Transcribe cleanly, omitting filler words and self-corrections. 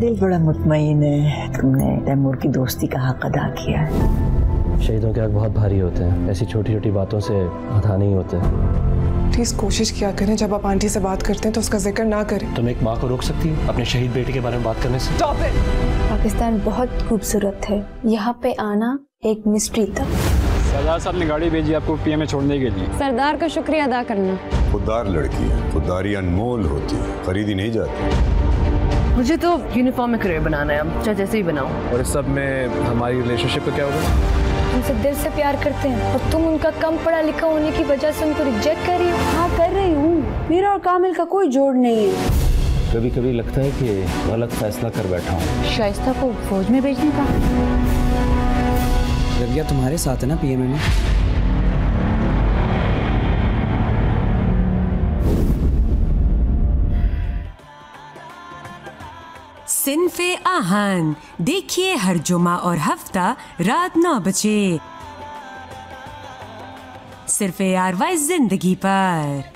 दिल बड़ा मुतमईन है, तुमने तैमूर की दोस्ती का हक अदा किया है। शहीदों के हक बहुत भारी होते हैं, ऐसी छोटी छोटी बातों से आधा नहीं होते। प्लीज कोशिश किया करें जब आप आंटी से बात करते हैं तो उसका जिक्र ना करें। तुम एक माँ को रोक सकती है अपने शहीद बेटे के बारे में बात करने से? Stop it. पाकिस्तान बहुत खूबसूरत है, यहाँ पे आना एक मिस्ट्री था। सरदार साहब ने गाड़ी भेजी आपको पीएम में छोड़ने के लिए। सरदार का शुक्रिया अदा करना। खुददार लड़की है, खुददारी अनमोल होती है, खरीदी नहीं जाती। मुझे तो यूनिफॉर्म में करियर बनाना है, चाहे जैसे ही बनाऊं। और इस सब में हमारी रिलेशनशिप का क्या होगा? उनसे दिल से प्यार करते हैं और तुम उनका कम पढ़ा लिखा होने की वजह से उनको रिजेक्ट कर रही हो। हाँ कर रही हूँ, मेरा और कामिल का कोई जोड़ नहीं है। कभी कभी लगता है कि गलत फैसला कर बैठा हूँ। शाइस्ता को फौज में भेजने का रविया तुम्हारे साथ है ना पीएमए में? सिन्फ़े आहान देखिए हर जुमा और हफ्ता रात 9 बजे सिर्फ ARY ज़िंदगी पर।